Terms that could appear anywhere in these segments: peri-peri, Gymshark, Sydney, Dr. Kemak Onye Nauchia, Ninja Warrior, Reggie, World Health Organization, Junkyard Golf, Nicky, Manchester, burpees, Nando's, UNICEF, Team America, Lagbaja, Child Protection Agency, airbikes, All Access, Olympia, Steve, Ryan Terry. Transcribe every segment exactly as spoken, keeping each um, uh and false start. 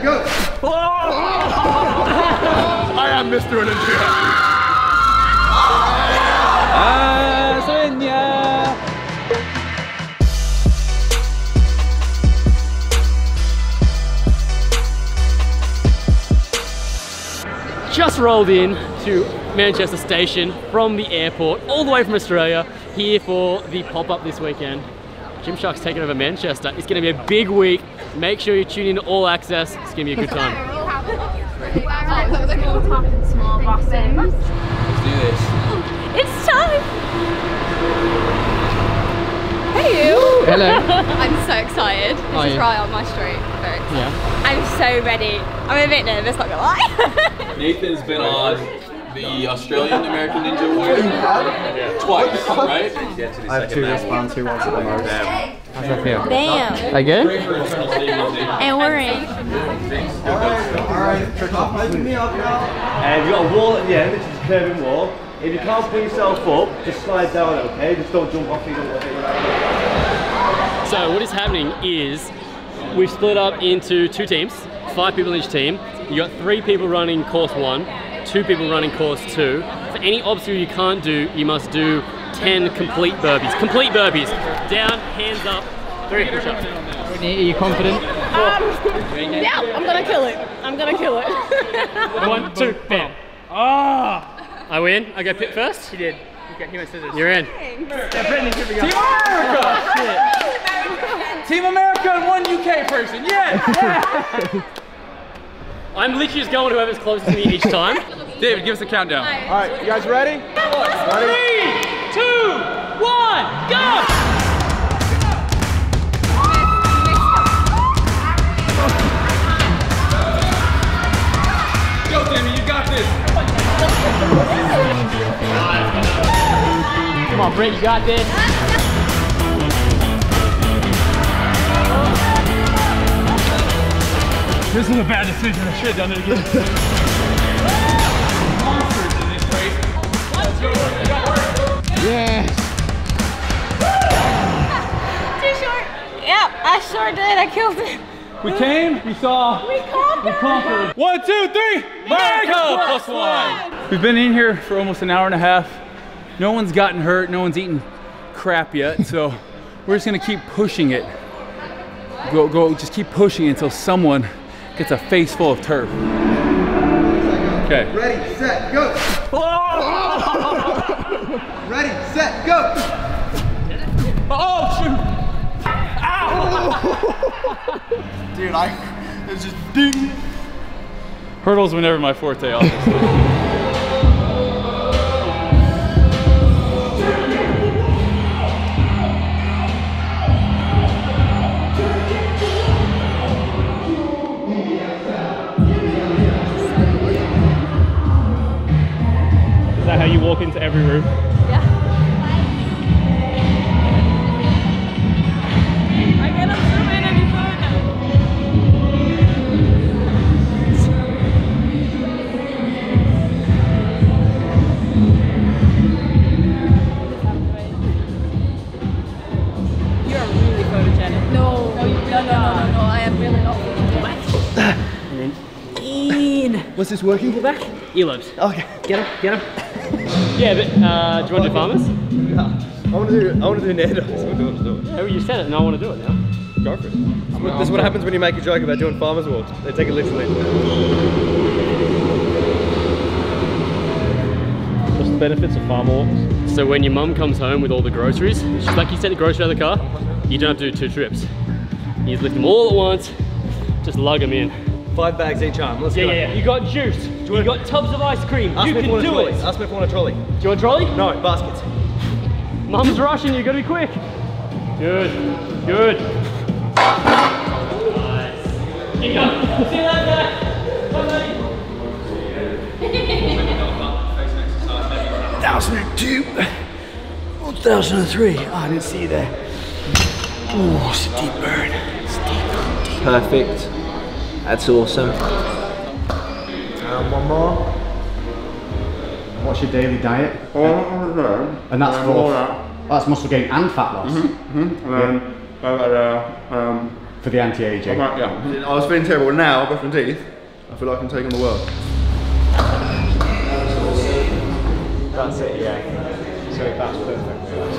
Go! Oh. Oh. I am Mister Olympia. Ah, Sonia. Just rolled in to Manchester Station from the airport, all the way from Australia, here for the pop-up this weekend. Gymshark's taking over Manchester. It's going to be a big week. Make sure you tune in to All Access. It's going to be a good time. Let's do this. It's time! Hey you! Hello. I'm so excited. This Are is you? Right on my street. Very excited. Yeah. I'm so ready. I'm a bit nervous, not going to lie. Nathan's been on the Australian American Ninja Warrior twice, right? I have two response, who wants it the most. How's that feel? Damn. I good? And we're in. And you've got a wall at the end, which is a curving wall. If you can't pull yourself up, just slide down, okay? Just don't jump off either way. So what is happening is we've split up into two teams, five people in each team. You've got three people running course one, two people running course two. For any obstacle you can't do, you must do ten complete burpees. Complete burpees. Down, hands up, three push-ups. Whitney, are you confident? Um, yeah, I'm gonna kill it. I'm gonna kill it. One, two, bam. Ah! Oh. I win? I go pit first? She did. Okay, he went scissors. You're in. Yeah, Brittany, here we go. Team America! Oh, Team America and one U K person, yes! Yeah. I'm literally just going whoever's closest to me each time. David, give us a countdown. All right, you guys ready? ready? Three, two, one, go! Go, David, you got this. Come on, Britt, you got this. This is a bad decision, I should have done it again. Monsters in this race. Let's go. Yes. Too short. Yep, I sure did, I killed it. We came, we saw, we conquered. We conquered. One, two, three, America plus one. We've been in here for almost an hour and a half. No one's gotten hurt, no one's eaten crap yet, so we're just gonna keep pushing it. Go, go, just keep pushing it until someone gets a face full of turf. Okay. Ready, set, go! Oh! Ready, set, go! Oh, shoot! Ow! Dude, I, it's just ding! Hurdles were never my forte, obviously. You walk into every room. Yeah. I cannot zoom in any further. You are really photogenic. No, no, you no, no, no, no, I am really not photogenic. And then in. Was this working? Pull back. Earlobes. Okay. Get him, get him. Yeah, but uh, do you want to do farmers? No, I want to do. I want to do Nando's. We'll do it. We'll do it. Oh, you said it, and I want to do it now. Go for it. This, what, this is what happens when you make a joke about doing farmers walks. They take it literally. What's the benefits of farm walks? So when your mum comes home with all the groceries, she's like, "You sent the groceries out of the car. You don't have to do two trips. You just lift them all at once. Just lug them in. Five bags each arm. Let's yeah, go. Yeah, yeah. You got juice. You, you got tubs of ice cream. Ask you can do it. Ask me if I want a trolley. Do you want a trolley? No, baskets. Mum's rushing. You gotta be quick. Good. Good. Nice. Keep going. See that back. Bye, buddy. one thousand two. one thousand three. Oh, I didn't see you there. Oh, it's a deep burn. It's deep, deep. Perfect. That's awesome. And one more. What's your daily diet? Oh, and that's for, that's muscle gain and fat loss. Mm-hmm. Mm-hmm. And then yeah. about uh, um, For the anti-aging. Like, yeah. I was feeling terrible now, brushing my teeth. I feel like I can take on the world. That's it, yeah. So that's perfect. That's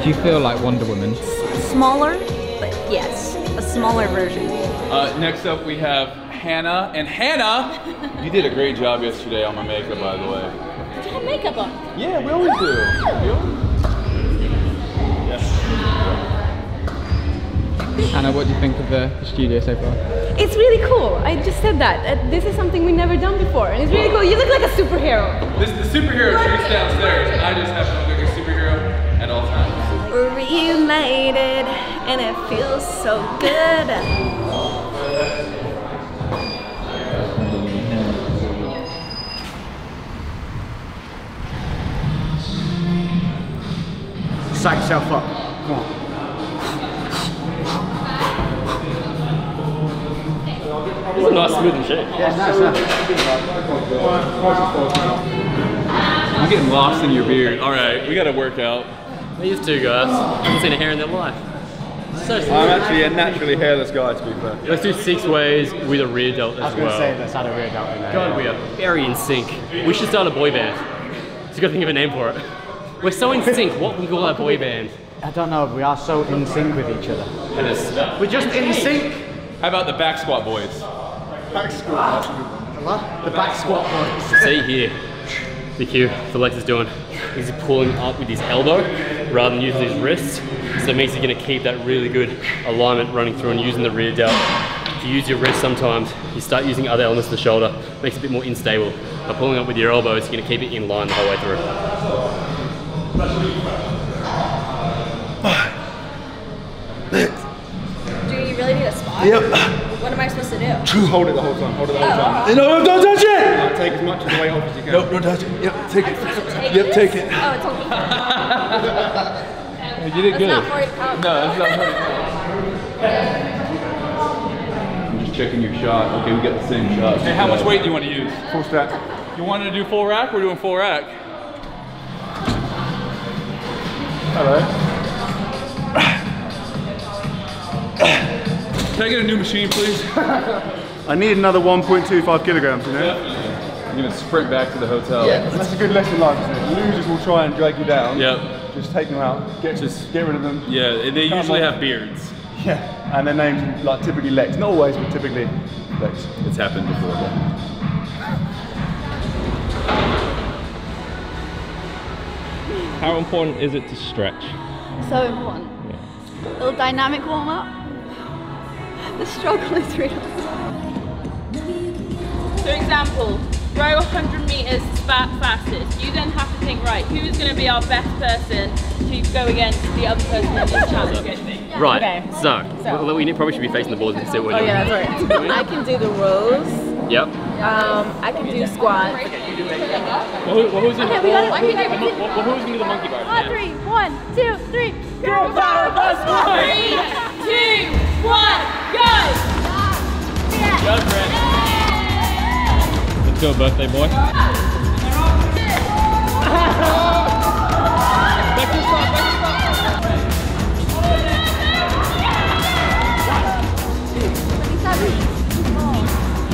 good. Do you feel like Wonder Woman? S smaller, but yes, a smaller version. Uh, next up we have Hannah. And Hannah, you did a great job yesterday on my makeup, by the way. Did you have makeup on? Yeah, we always do. We always Hannah, what do you think of the, the studio so far? It's really cool. I just said that. Uh, this is something we've never done before, and it's really cool. You look like a superhero. This is the superhero tree downstairs, and I just have to look like a superhero at all times. We're reunited, and it feels so good. Psych yourself up. Come on. It's a nice smooth and shake. Yeah, it's nice, nice. You're getting lost in your beard. Alright, we gotta work out. These two guys, I haven't seen a hair in their life. So I'm actually a naturally hairless guy, to be fair. Let's do six ways with a rear delt as well. I was gonna well. say let's add a rear delt in there. God, we are very in sync. We should start a boy band. It's a good thing of a name for it. We're so in sync, what we call our boy band? I don't know, we are so in sync with each other. And we're just in sync. How about the back squat boys? Back squat. I love the back squat boys. See here, the cue for Lex is doing. He's pulling up with his elbow rather than using his wrist. So it means he's going to keep that really good alignment running through and using the rear delt. If you use your wrist sometimes, you start using other elements of the shoulder. It makes it a bit more unstable. By pulling up with your elbows, you're going to keep it in line the whole way through. Five, six. Yep. What am I supposed to do? True. Hold it the whole time. Hold it the whole oh, time. Right. No, don't touch it! Right, take as much of the weight off as you can. Nope, don't touch it. Yep, take I'm it. Take yep, this? take it. Oh, it's on me. You did that's good. Not for it. No, that's not for it. I'm just checking your shot. Okay, we got the same shot. Hey, how much weight do you want to use? Full stack. You want to do full rack? We're doing full rack. Alright. Can I get a new machine, please? I need another one point two five kilograms, you know? Yeah. I'm gonna sprint back to the hotel. Yeah, that's a good lesson in life, isn't it? Losers will try and drag you down. Yep. Just take them out, get, just, get rid of them. Yeah, they Come usually on. have beards. Yeah, and their names like typically Lex. Not always, but typically Lex. It's happened before. Yeah. How important is it to stretch? So important. Yeah. Little dynamic warm up. The struggle is real. So example, row one hundred meters back fastest. You then have to think, right, who is going to be our best person to go against the other person in this challenge? Right, okay. so, so. We, we probably should be facing the boards and see what we're doing. Oh yeah, that's right. I can do the rows. Yep. Um, I can do squats. Okay, you do make it. Well, who, who's going to do the monkey bar? One, three, one, two, three. Girl power plus one! Three, two, one! Go! Yeah. Go, Brent. Yeah. Let's go, birthday boy. Back to stop, back to stop. twenty-seven, four,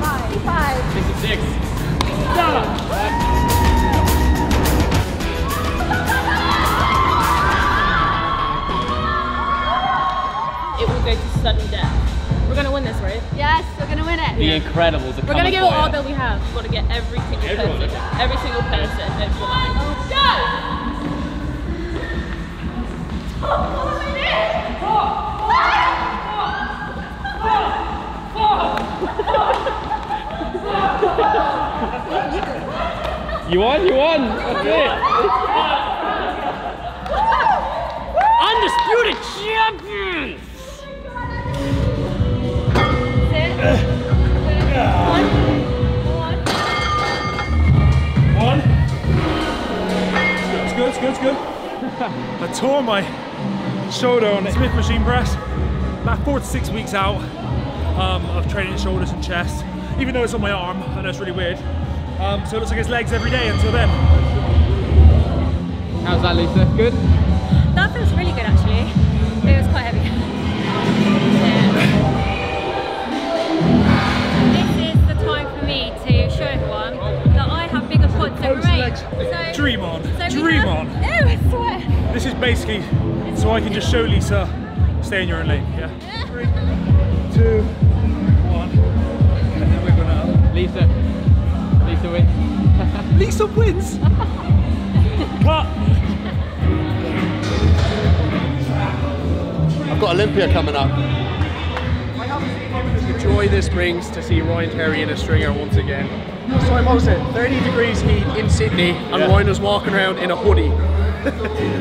five, five, six, six. Stop! It will go to sudden death. We're gonna win this, right? Yes, we're gonna win it. The yeah. Incredibles are We're gonna give it all that we have. We've got to get every single Everyone person. Does. Every single person. Go! You won, you won! That's it! Undisputed champions! One. It's good, it's good, it's good. I tore my shoulder on the Smith machine press. About four to six weeks out um, of training shoulders and chest. Even though it's on my arm, I know it's really weird. Um, so it looks like it's legs every day until then. How's that, Lisa? Good? that feels really good actually. It was quite heavy. Yeah. This is the time for me to show everyone that I have bigger quads than Ray. So, Dream on. So Dream have, on. Ew, I swear. This is basically it's so I can just show Lisa, stay in your own lane. Yeah. yeah. Three, two, one, and then we're gonna Lisa. Lisa wins. Lisa wins. Cut. I've got Olympia coming up. The joy this brings to see Ryan Terry in a stringer once again. Last time I was at thirty degrees heat in Sydney and yeah. Ryan was walking around in a hoodie.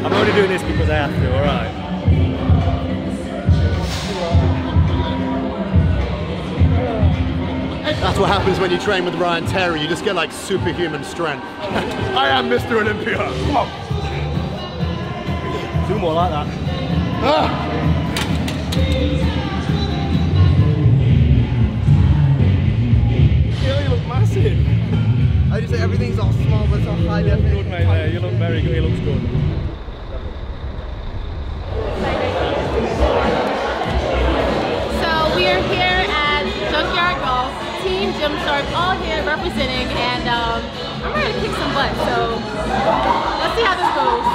I'm only doing this because I have to, alright. That's what happens when you train with Ryan Terry, you just get like superhuman strength. I am Mr Olympia, come on. Do more like that. Ah! Yeah, you look massive. I just say everything's all small, but it's all high level. You look good, mate. Yeah, you look very good. He looks good. So we are here at Junkyard Golf, Team Gymshark, all here representing, and um, I'm ready to kick some butt. So let's see how this goes.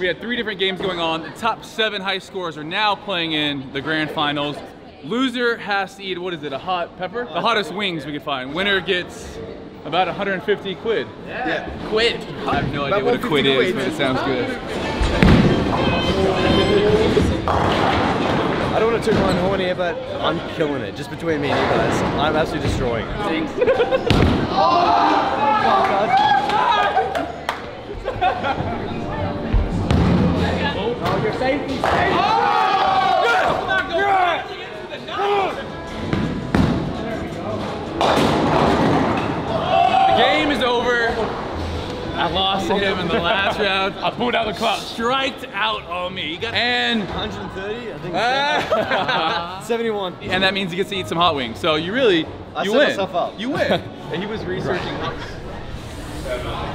We had three different games going on. The top seven high scores are now playing in the grand finals. Loser has to eat, what is it, a hot pepper? The hottest wings we could find. Winner gets about a hundred and fifty quid. Yeah. yeah. Quid. I have no about idea what a quid is, quid. But it sounds good. I don't want to toot my horn here, but I'm killing it. Just between me and you guys, I'm absolutely destroying it. Thanks. Oh, oh, your safety, safety. Oh! Good! Come on, go back to get to the numbers. There we go. Oh! The game is over. I lost to him in the last round. I pulled out the clock. Striked out on me. He got and one hundred thirty, I think. Uh, seventy-one. And that means he gets to eat some hot wings. So you really, I you win. Myself up. You win. And he was researching hot wings.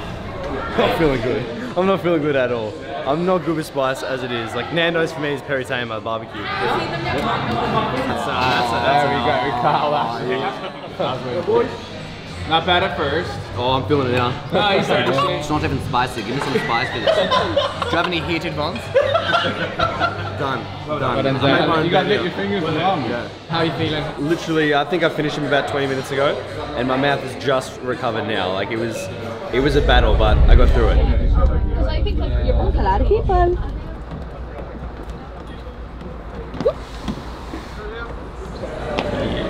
I'm not feeling good. I'm not feeling good at all. I'm not good with spice as it is. Like Nando's for me is peri-peri barbecue. Yeah. That's, uh, that's, uh, that's there we go. We cut all that. Not bad at first. Oh, I'm feeling it now. No, he's it's not even spicy. Give me some spice for this. Do you have any heated ones? Done. Well done. Well done. Well, you gotta get your fingers in the arm. Yeah. How are you feeling? Literally, I think I finished him about twenty minutes ago, and my mouth is just recovered now. Like it was, it was a battle, but I got through it. I think like, you're both a lot of people.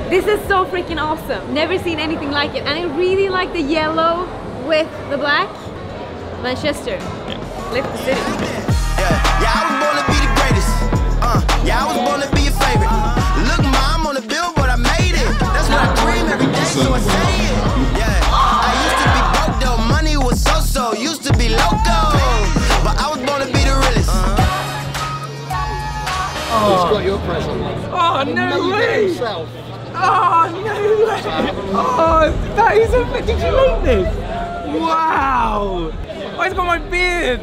This is so freaking awesome. Never seen anything like it. And I really like the yellow with the black. Manchester. Yeah. Lift the city. Yeah, yeah, I was born to be the greatest. Uh, yeah, I was born to be your favorite. Look, ma, I'm on the billboard, I made it. That's what I dream every day, so I say it. Yeah. I used to be broke though, money was so-so. Used to be loco. Oh. He's got your present. Oh, no way! Oh, no way! Oh, that is a... Did you make this? Wow! Oh, he's got my beard!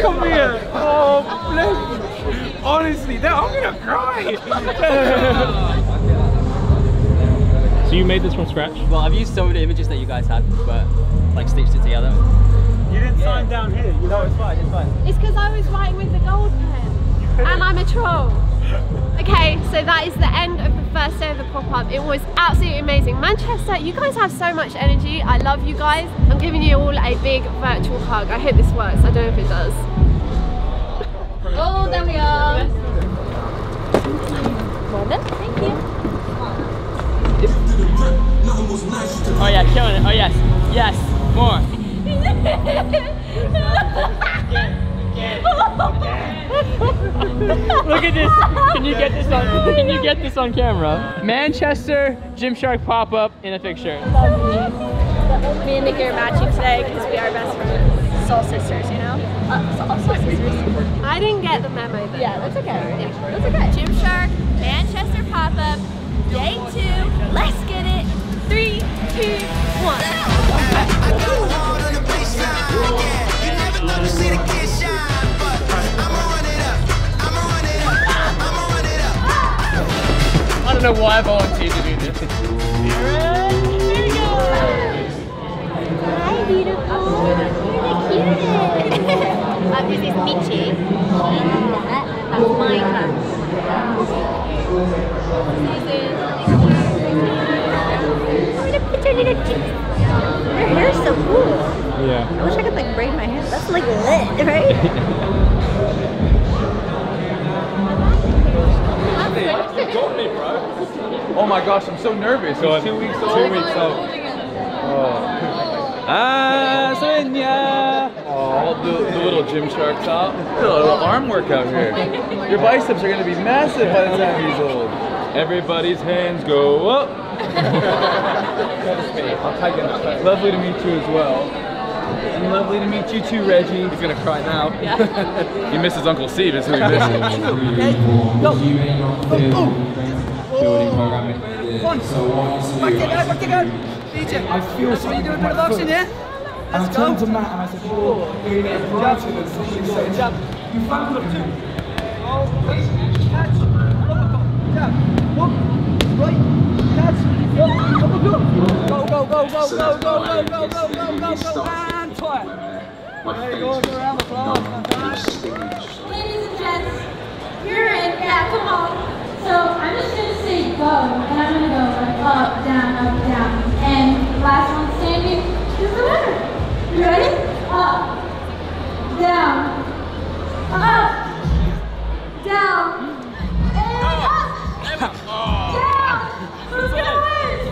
Come here! Oh, bless! Honestly, that, I'm gonna cry. So you made this from scratch? Well, I've used some of the images that you guys had, but like stitched it together. You didn't yeah. sign down here. You know, it's fine. It's fine. It's because I was writing with the gold pen, and I'm a troll. Okay, so that is the end of the first day of the pop-up. It was absolutely amazing. Manchester, you guys have so much energy. I love you guys. I'm giving you all a big virtual hug. I hope this works. I don't know if it does. Oh, there we are. Well done. Thank you. Oh yeah, killing it. Oh yes. Yes. More. Look at this. Can you get this on can you get this on camera? Manchester Gymshark pop-up in a picture. Me and Nicky are matching today because we are best friends. Soul sisters, you know? Uh, soul, soul sisters. I didn't get the memo though. Yeah, that's okay. Yeah, that's okay. Gymshark, Manchester pop-up, day two. Let's get it. Three, two, one. I go hard on the baseline. Yeah, you never thought to see the kid shine. I don't know why I volunteered to do this. Here you go! Hi, beautiful! You're the cutest! uh, this is Michi. That's my class. Look at your little cheeks! Your hair's so cool! Yeah. I wish I could like braid my hair. That's like lit, right? Oh my gosh, I'm so nervous. Go it's two weeks old. Two weeks old. Oh. Ah, Sonia! Oh, the, the little Gymshark top. A little arm workout here. Your biceps are going to be massive by the time he's old. Everybody's hands go up. Lovely to meet you as well. And lovely to meet you too, Reggie. He's going to cry now. Yeah. He misses Uncle Steve, is who he misses. Okay. Go. Oh. One. Back it out, back it out. D J, I feel that's what you do, a bit of boxing, yeah? Let's go. I turned to Matt and I said, oh, you're going to get a jab. So jab. You found up two. Oh, wait, catch. Uppercut, jab. One, right, catch. Uppercut. Go, go, go, go, go, go, go, go, go, go, go, and tire. There you go, around the floor. Ladies and gents, you're in, yeah, come on. So I'm just going to say go, and I'm going to go like up, down, up, down, and last one standing is the winner. You ready? Up, down, up, down, and up, down, who's going to win?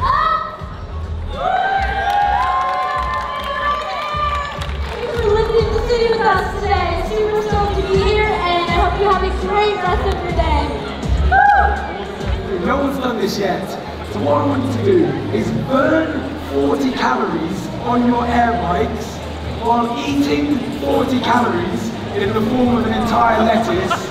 Up! Thank you for living in the city with us today. It's super stoked to be here, and I hope you have a great rest of your day. No one's done this yet, so what I want you to do is burn forty calories on your airbikes while eating forty calories in the form of an entire lettuce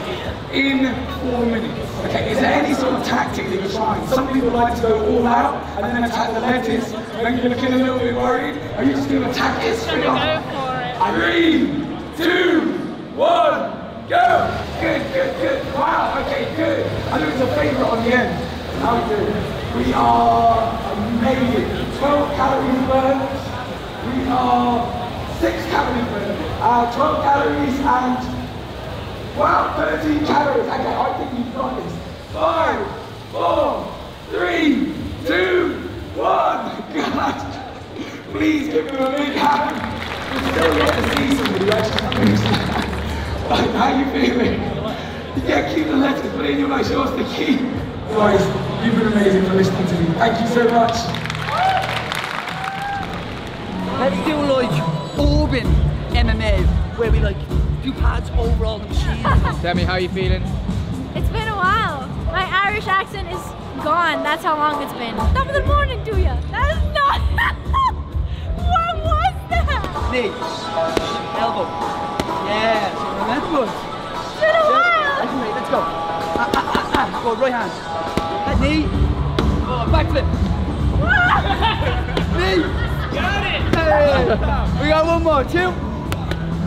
in four minutes. Okay, is there any sort of tactic that you're trying? Some people like to go all out and then attack the lettuce, and then you're looking a little bit worried. Are you just going to attack it straight up? Three, two, one. Go! Good, good, good. Wow, okay, good. I know it's a favourite on the end. How good. We are amazing. twelve calories burned. We are six calories burned. Uh, twelve calories and... Wow, thirteen calories. Okay, I think you've got this. Five, four, three, two, one. God, please give him a big hand. We still got to see somebody actually. Like, how you feeling? You can't keep the letters, but in your life, yours the key. Guys, you've been amazing for listening to me. Thank you so much. Let's do like urban M M A, where we like do pads over all the machines. Demi, how you feeling? It's been a while. My Irish accent is gone. That's how long it's been. Top of the morning to you. That is not. What was that? Knee, elbow. Yeah. That's good. It's been a while. Let's go. Ah, ah, ah, ah. Go, right hand. That knee. Oh, backflip. Knee. Got it. Hey. We got one more. Two.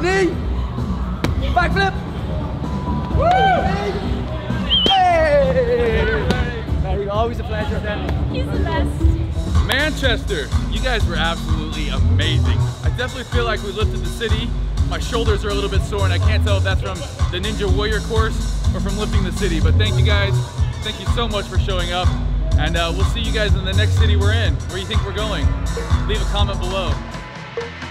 Knee. Backflip. Hey. Always a pleasure, Ben. He's the best. Manchester, you guys were absolutely amazing. I definitely feel like we lifted the city. My shoulders are a little bit sore, and I can't tell if that's from the Ninja Warrior course or from lifting the city. But thank you guys. Thank you so much for showing up. And uh, we'll see you guys in the next city we're in. Where you think we're going? Leave a comment below.